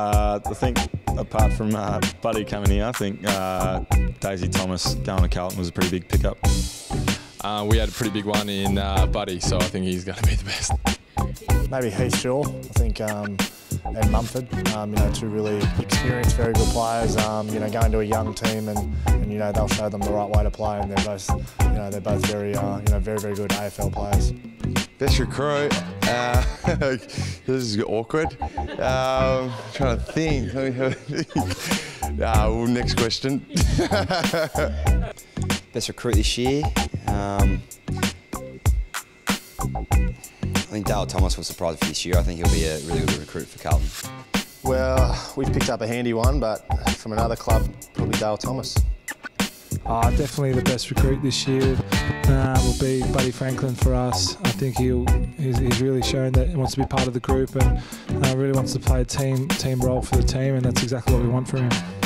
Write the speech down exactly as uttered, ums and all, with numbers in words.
Uh, I think apart from uh, Buddy coming here, I think uh, Daisy Thomas going to Carlton was a pretty big pickup. Uh, we had a pretty big one in uh, Buddy, so I think he's going to be the best. Maybe Heath Shaw, I think, um, and Mumford, um, you know, two really experienced, very good players, um, you know, going to a young team and, and, you know, they'll show them the right way to play, and they're both, you know, they're both very, uh, you know, very, very good A F L players. That's your crew. Uh, this is awkward. Um, I'm trying to think. Ah, well, next question. Best recruit this year. Um, I think Dale Thomas was surprised for this year. I think he'll be a really good recruit for Carlton. Well, we've picked up a handy one, but from another club, probably Dale Thomas. Oh, definitely the best recruit this year uh, will be Buddy Franklin for us. I think he'll, he's, he's really shown that he wants to be part of the group and uh, really wants to play a team, team role for the team, and that's exactly what we want from him.